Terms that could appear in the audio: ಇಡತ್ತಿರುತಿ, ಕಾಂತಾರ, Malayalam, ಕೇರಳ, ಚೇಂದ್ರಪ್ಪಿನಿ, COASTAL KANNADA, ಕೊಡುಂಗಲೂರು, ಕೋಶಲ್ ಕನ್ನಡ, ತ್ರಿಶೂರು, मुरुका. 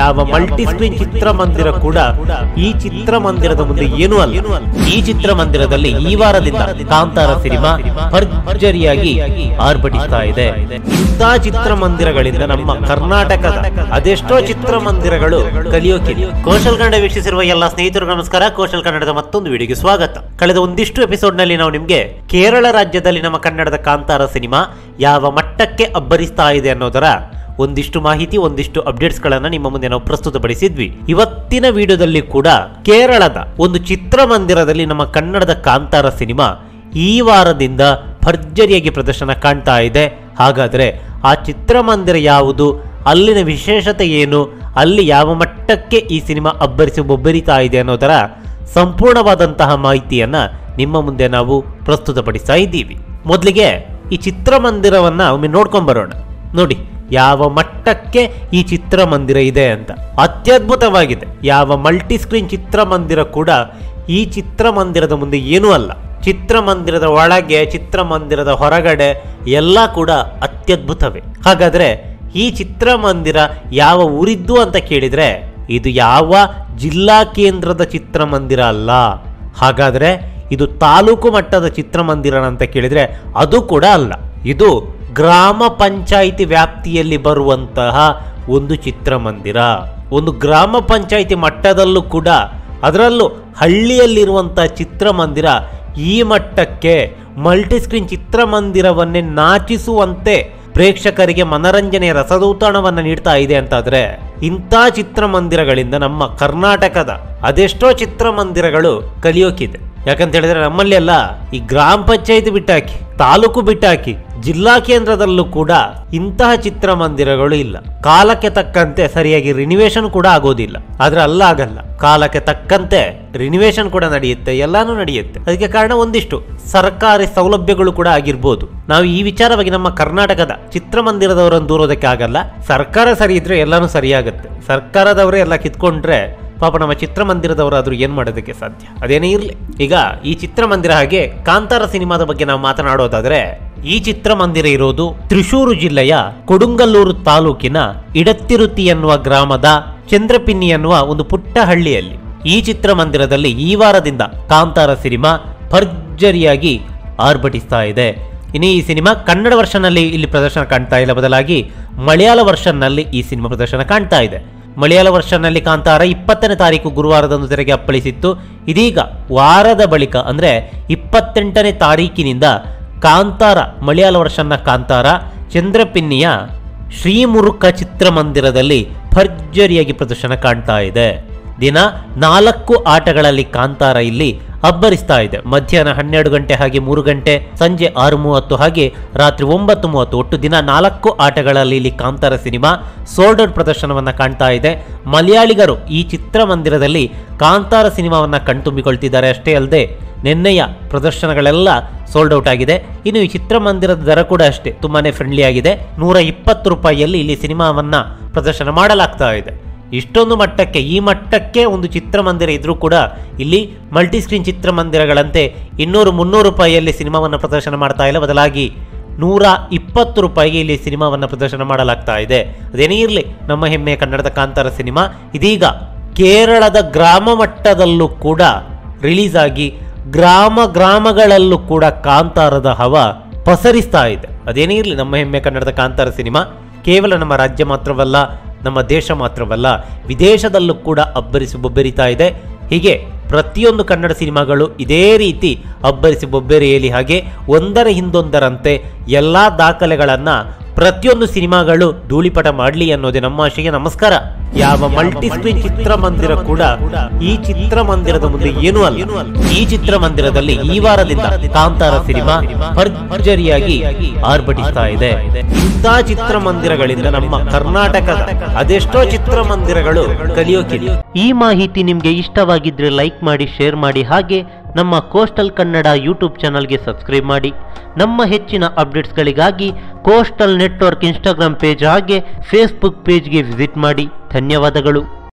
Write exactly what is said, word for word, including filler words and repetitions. ಯಾವ multi screen ಚಿತ್ರಮಂದಿರ ಕೂಡ ಈ ಚಿತ್ರಮಂದಿರದ ಮುಂದೆ ಏನೂ ಅಲ್ಲ। ಈ ಚಿತ್ರಮಂದಿರದಲ್ಲಿ ಈ ವಾರದಿಂದ ಕಾಂತಾರಾ ಸಿನಿಮಾ ಭರ್ಜರಿಯಾಗಿ ಆರ್ಭಟಿಸ್ತಾ ಇದೆ। ಇಂಥ ಚಿತ್ರಮಂದಿರಗಳಿಂದ ನಮ್ಮ ಕರ್ನಾಟಕದ ಅದೆಷ್ಟೋ ಚಿತ್ರಮಂದಿರಗಳು ಕಲಿಯೋಕೆ ಕೋಶಲ್ ಕನ್ನಡ ವೀಕ್ಷಿಸಿರುವ ಎಲ್ಲ ಸ್ನೇಹಿತರು ನಮಸ್ಕಾರ। ಕೋಶಲ್ ಕನ್ನಡದ ಮತ್ತೊಂದು ವಿಡಿಯೋಗೆ ಸ್ವಾಗತ। ಕಳೆದ ಒಂದಿಷ್ಟು ಎಪಿಸೋಡ್ ನಲ್ಲಿ ನಾವು ನಿಮಗೆ ಕೇರಳ ರಾಜ್ಯದಲ್ಲಿ ನಮ್ಮ ಕನ್ನಡದ ಕಾಂತಾರಾ ಸಿನಿಮಾ ಯಾವ ಮಟ್ಟಕ್ಕೆ ಅಬ್ಬರಿಸ್ತಾ ಇದೆ ಅನ್ನೋದರ ಒಂದಿಷ್ಟು ಮಾಹಿತಿ ಒಂದಿಷ್ಟು ಅಪ್ಡೇಟ್ಸ್ ಗಳನ್ನು ನಿಮ್ಮ ಮುಂದೆ ನಾವು ಪ್ರಸ್ತುತಪಡಿಸಿದ್ವಿ। ಇವತ್ತಿನ ವಿಡಿಯೋದಲ್ಲಿ ಕೂಡ ಕೇರಳದ ಒಂದು ಚಿತ್ರಮಂದಿರದಲ್ಲಿ ನಮ್ಮ ಕನ್ನಡದ ಕಾಂತಾರಾ ಸಿನಿಮಾ ಈ ವಾರದಿಂದ ಭರ್ಜರಿಯಾಗಿ ಪ್ರದರ್ಶನ ಕಾಣ್ತಾ ಇದೆ। ಹಾಗಾದರೆ ಆ ಚಿತ್ರಮಂದಿರ ಯಾವುದು, ಅಲ್ಲಿನ ವಿಶೇಷತೆ ಏನು, ಅಲ್ಲಿ ಯಾವ ಮಟ್ಟಕ್ಕೆ ಈ ಸಿನಿಮಾ ಅಬ್ಬರಿಸಿ ಒಬ್ಬರಿತಾ ಇದೆ ಅನ್ನೋದರ ಸಂಪೂರ್ಣವಾದಂತಹ ಮಾಹಿತಿಯನ್ನು ನಿಮ್ಮ ಮುಂದೆ ನಾವು ಪ್ರಸ್ತುತಪಡಿಸ್ತಾ ಇದ್ದೀವಿ। ಮೊದಲಿಗೆ ಈ ಚಿತ್ರಮಂದಿರವನ್ನು ಒಮ್ಮೆ ನೋಡ್ಕೊಂಡು ಬರೋಣ। ನೋಡಿ ಯಾವ ಮಟ್ಟಕ್ಕೆ ಈ ಚಿತ್ರಮಂದಿರ ಇದೆ ಅಂತ, ಅತ್ಯದ್ಭುತವಾಗಿದೆ। ಯಾವ ಮಲ್ಟಿ ಸ್ಕ್ರೀನ್ ಚಿತ್ರಮಂದಿರ ಕೂಡ ಈ ಚಿತ್ರಮಂದಿರದ ಮುಂದೆ ಏನೂ ಅಲ್ಲ। ಚಿತ್ರಮಂದಿರದ ಒಳಗೆ ಚಿತ್ರಮಂದಿರದ ಹೊರಗಡೆ ಎಲ್ಲ ಕೂಡ ಅತ್ಯದ್ಭುತವೇ। ಹಾಗಾದರೆ ಈ ಚಿತ್ರಮಂದಿರ ಯಾವ ಊರಿದ್ದು ಅಂತ ಕೇಳಿದರೆ ಇದು ಯಾವ ಜಿಲ್ಲಾ ಕೇಂದ್ರದ ಚಿತ್ರಮಂದಿರ ಅಲ್ಲ, ಹಾಗಾದರೆ ಇದು ತಾಲೂಕು ಮಟ್ಟದ ಚಿತ್ರಮಂದಿರ ಅಂತ ಕೇಳಿದರೆ ಅದು ಕೂಡ ಅಲ್ಲ। ಇದು ಗ್ರಾಮ ಪಂಚಾಯಿತಿ ವ್ಯಾಪ್ತಿಯಲ್ಲಿ ಬರುವಂತಹ ಒಂದು ಚಿತ್ರಮಂದಿರ, ಒಂದು ಗ್ರಾಮ ಪಂಚಾಯಿತಿ ಮಟ್ಟದಲ್ಲೂ ಕೂಡ, ಅದರಲ್ಲೂ ಹಳ್ಳಿಯಲ್ಲಿರುವಂತಹ ಚಿತ್ರಮಂದಿರ ಈ ಮಟ್ಟಕ್ಕೆ ಮಲ್ಟಿ ಸ್ಕ್ರೀನ್ ಚಿತ್ರಮಂದಿರವನ್ನೇ ನಾಚಿಸುವಂತೆ ಪ್ರೇಕ್ಷಕರಿಗೆ ಮನರಂಜನೆಯ ರಸದೌತಣವನ್ನು ನೀಡ್ತಾ ಇದೆ ಅಂತಾದರೆ ಇಂಥ ಚಿತ್ರಮಂದಿರಗಳಿಂದ ನಮ್ಮ ಕರ್ನಾಟಕದ ಅದೆಷ್ಟೋ ಚಿತ್ರಮಂದಿರಗಳು ಕಲಿಯೋಕಿದೆ। ಯಾಕಂತ ಹೇಳಿದ್ರೆ ನಮ್ಮಲ್ಲಿ ಎಲ್ಲ ಈ ಗ್ರಾಮ ಪಂಚಾಯಿತಿ ಬಿಟ್ಟಾಕಿ, ತಾಲೂಕು ಬಿಟ್ಟಾಕಿ, ಜಿಲ್ಲಾ ಕೇಂದ್ರದಲ್ಲೂ ಕೂಡ ಇಂತಹ ಚಿತ್ರಮಂದಿರಗಳು ಇಲ್ಲ। ಕಾಲಕ್ಕೆ ತಕ್ಕಂತೆ ಸರಿಯಾಗಿ ರಿನಿವೇಶನ್ ಕೂಡ ಆಗೋದಿಲ್ಲ, ಆದ್ರೆ ಅಲ್ಲ ಆಗಲ್ಲ, ಕಾಲಕ್ಕೆ ತಕ್ಕಂತೆ ರಿನಿವೇಶನ್ ಕೂಡ ನಡೆಯುತ್ತೆ, ಎಲ್ಲಾನು ನಡೆಯುತ್ತೆ। ಅದಕ್ಕೆ ಕಾರಣ ಒಂದಿಷ್ಟು ಸರ್ಕಾರಿ ಸೌಲಭ್ಯಗಳು ಕೂಡ ಆಗಿರ್ಬೋದು। ನಾವು ಈ ವಿಚಾರವಾಗಿ ನಮ್ಮ ಕರ್ನಾಟಕದ ಚಿತ್ರಮಂದಿರದವರನ್ನು ದೂರೋದಕ್ಕೆ ಆಗಲ್ಲ। ಸರ್ಕಾರ ಸರಿ ಇದ್ರೆ ಎಲ್ಲಾನು ಸರಿಯಾಗುತ್ತೆ, ಸರ್ಕಾರದವರೇ ಎಲ್ಲ ಕಿತ್ಕೊಂಡ್ರೆ ಪಾಪ ನಮ್ಮ ಚಿತ್ರಮಂದಿರದವರಾದರೂ ಏನು ಮಾಡೋದಕ್ಕೆ ಸಾಧ್ಯ? ಅದೇನೇ ಇರಲಿ, ಈಗ ಈ ಚಿತ್ರಮಂದಿರ ಹಾಗೆ ಕಾಂತಾರ ಸಿನಿಮಾದ ಬಗ್ಗೆ ನಾವು ಮಾತನಾಡೋದಾದ್ರೆ ಈ ಚಿತ್ರಮಂದಿರ ಇರೋದು ತ್ರಿಶೂರು ಜಿಲ್ಲೆಯ ಕೊಡುಂಗಲೂರು ತಾಲೂಕಿನ ಇಡತ್ತಿರುತಿ ಎನ್ನುವ ಗ್ರಾಮದ ಚೇಂದ್ರಪ್ಪಿನಿ ಎನ್ನುವ ಒಂದು ಪುಟ್ಟ ಹಳ್ಳಿಯಲ್ಲಿ ಈ ಚಿತ್ರಮಂದಿರದಲ್ಲಿ ಈ ವಾರದಿಂದ ಕಾಂತಾರ ಸಿನಿಮಾ ಭರ್ಜರಿಯಾಗಿ ಆರ್ಭಟಿಸ್ತಾ ಇದೆ। ಇನ್ನು ಈ ಸಿನಿಮಾ ಕನ್ನಡ ವರ್ಷನ್ನಲ್ಲಿ ಇಲ್ಲಿ ಪ್ರದರ್ಶನ ಕಾಣ್ತಾ ಇಲ್ಲ, ಬದಲಾಗಿ ಮಲಯಾಳ ವರ್ಷನ್ನಲ್ಲಿ ಈ ಸಿನಿಮಾ ಪ್ರದರ್ಶನ ಕಾಣ್ತಾ ಇದೆ। ಮಲಯಾಳ ವರ್ಷನ್ನಲ್ಲಿ ಕಾಂತಾರ ಇಪ್ಪತ್ತನೇ ತಾರೀಕು ಗುರುವಾರದಂದು ತೆರೆಗೆ ಅಪ್ಪಳಿಸಿತ್ತು। ಇದೀಗ ವಾರದ ಬಳಿಕ ಅಂದರೆ ಇಪ್ಪತ್ತೆಂಟನೇ ತಾರೀಕಿನಿಂದ ಕಾಂತಾರ ಮಲಯಾಳ ವರ್ಷನ್ನ ಕಾಂತಾರ ಚೇಂದ್ರಪ್ಪಿನಿಯ ಶ್ರೀ ಮುರುಕ ಚಿತ್ರಮಂದಿರದಲ್ಲಿ ಭರ್ಜರಿಯಾಗಿ ಪ್ರದರ್ಶನ ಕಾಣ್ತಾ ಇದೆ। ದಿನ ನಾಲ್ಕು ಆಟಗಳಲ್ಲಿ ಕಾಂತಾರ ಇಲ್ಲಿ ಅಬ್ಬರಿಸ್ತಾ ಇದೆ। ಮಧ್ಯಾಹ್ನ ಹನ್ನೆರಡು ಗಂಟೆ ಹಾಗೆ ಮೂರು ಗಂಟೆ, ಸಂಜೆ ಆರು ಮೂವತ್ತು, ಹಾಗೆ ರಾತ್ರಿ ಒಂಬತ್ತು ಮೂವತ್ತು, ಒಟ್ಟು ದಿನ ನಾಲ್ಕು ಆಟಗಳಲ್ಲಿ ಇಲ್ಲಿ ಕಾಂತಾರ ಸಿನಿಮಾ ಸೋಲ್ಡ್ ಔಟ್ ಪ್ರದರ್ಶನವನ್ನು ಕಾಣ್ತಾ ಇದೆ। ಮಲಯಾಳಿಗರು ಈ ಚಿತ್ರಮಂದಿರದಲ್ಲಿ ಕಾಂತಾರ ಸಿನಿಮಾವನ್ನು ಕಣ್ತುಂಬಿಕೊಳ್ತಿದ್ದಾರೆ, ಅಷ್ಟೇ ಅಲ್ಲದೆ ನಿನ್ನೆಯ ಪ್ರದರ್ಶನಗಳೆಲ್ಲ ಸೋಲ್ಡ್ ಔಟ್ ಆಗಿದೆ। ಇನ್ನು ಈ ಚಿತ್ರಮಂದಿರದ ದರ ಕೂಡ ಅಷ್ಟೇ ತುಂಬಾನೇ ಫ್ರೆಂಡ್ಲಿ ಆಗಿದೆ, ನೂರ ಇಪ್ಪತ್ತು ರೂಪಾಯಿಯಲ್ಲಿ ಇಲ್ಲಿ ಸಿನಿಮಾವನ್ನ ಪ್ರದರ್ಶನ ಮಾಡಲಾಗ್ತಾ ಇದೆ। ಇಷ್ಟೊಂದು ಮಟ್ಟಕ್ಕೆ ಈ ಮಟ್ಟಕ್ಕೆ ಒಂದು ಚಿತ್ರಮಂದಿರ ಇದ್ರೂ ಕೂಡ ಇಲ್ಲಿ ಮಲ್ಟಿ ಸ್ಕ್ರೀನ್ ಚಿತ್ರಮಂದಿರಗಳಂತೆ ಇನ್ನೂರು ಮುನ್ನೂರು ರೂಪಾಯಿಯಲ್ಲಿ ಸಿನಿಮಾವನ್ನು ಪ್ರದರ್ಶನ ಮಾಡ್ತಾ ಇಲ್ಲ, ಬದಲಾಗಿ ನೂರ ಇಪ್ಪತ್ತು ರೂಪಾಯಿಗೆ ಇಲ್ಲಿ ಸಿನಿಮಾವನ್ನು ಪ್ರದರ್ಶನ ಮಾಡಲಾಗ್ತಾ ಇದೆ। ಅದೇನೇ ಇರಲಿ, ನಮ್ಮ ಹೆಮ್ಮೆಯ ಕನ್ನಡದ ಕಾಂತಾರ ಸಿನಿಮಾ ಇದೀಗ ಕೇರಳದ ಗ್ರಾಮ ಮಟ್ಟದಲ್ಲೂ ಕೂಡ ರಿಲೀಸ್ ಆಗಿ ಗ್ರಾಮ ಗ್ರಾಮಗಳಲ್ಲೂ ಕೂಡ ಕಾಂತಾರದ ಹವ ಪಸರಿಸ್ತಾ ಇದೆ। ಅದೇನೇ ಇರಲಿ, ನಮ್ಮ ಹೆಮ್ಮೆ ಕನ್ನಡದ ಕಾಂತಾರ ಸಿನಿಮಾ ಕೇವಲ ನಮ್ಮ ರಾಜ್ಯ ಮಾತ್ರವಲ್ಲ, ನಮ್ಮ ದೇಶ ಮಾತ್ರವಲ್ಲ, ವಿದೇಶದಲ್ಲೂ ಕೂಡ ಅಬ್ಬರಿಸಿ ಬೊಬ್ಬೆರಿತಾ ಇದೆ। ಹೀಗೆ ಪ್ರತಿಯೊಂದು ಕನ್ನಡ ಸಿನಿಮಾಗಳು ಇದೇ ರೀತಿ ಅಬ್ಬರಿಸಿ ಬೊಬ್ಬೆರೆಯಲಿ, ಹಾಗೆ ಒಂದರ ಹಿಂದೊಂದರಂತೆ ಎಲ್ಲ ದಾಖಲೆಗಳನ್ನು ಪ್ರತಿಯೊಂದು ಸಿನಿಮಾಗಳು ಧೂಳಿಪಟ ಮಾಡಲಿ ಅನ್ನೋದೇ ನಮ್ಮ ಆಶೆಗೆ ನಮಸ್ಕಾರ। ಯಾವ ಮಲ್ಟಿ ಸ್ಕ್ರೀನ್ ಚಿತ್ರಮಂದಿರ ಕೂಡ ಈ ಚಿತ್ರಮಂದಿರದ ಮುಂದೆ ಏನೂ ಅಲ್ಲ। ಈ ಚಿತ್ರಮಂದಿರದಲ್ಲಿ ಈ ವಾರದಿಂದ ಕಾಂತಾರ ಸಿನಿಮಾ ಭರ್ಜರಿಯಾಗಿ ಆರ್ಭಟಿಸ್ತಾ ಇದೆ। ಇಂಥ ಚಿತ್ರಮಂದಿರಗಳಿಂದ ನಮ್ಮ ಕರ್ನಾಟಕದ ಅದೆಷ್ಟೋ ಚಿತ್ರಮಂದಿರಗಳು ಕಲಿಯೋಕೆ ಈ ಮಾಹಿತಿ ನಿಮ್ಗೆ ಇಷ್ಟವಾಗಿದ್ರೆ ಲೈಕ್ ಮಾಡಿ, ಶೇರ್ ಮಾಡಿ, ಹಾಗೆ ನಮ್ಮ ಕೋಸ್ಟಲ್ ಕನ್ನಡ ಯೂಟ್ಯೂಬ್ ಚಾನಲ್ಗೆ ಸಬ್ಸ್ಕ್ರೈಬ್ ಮಾಡಿ। ನಮ್ಮ ಹೆಚ್ಚಿನ ಅಪ್ಡೇಟ್ಸ್ಗಳಿಗಾಗಿ ಕೋಸ್ಟಲ್ ನೆಟ್ವರ್ಕ್ ಇನ್ಸ್ಟಾಗ್ರಾಮ್ ಪೇಜ್ ಹಾಗೆ ಫೇಸ್ಬುಕ್ ಪೇಜ್ಗೆ ವಿಸಿಟ್ ಮಾಡಿ। ಧನ್ಯವಾದಗಳು।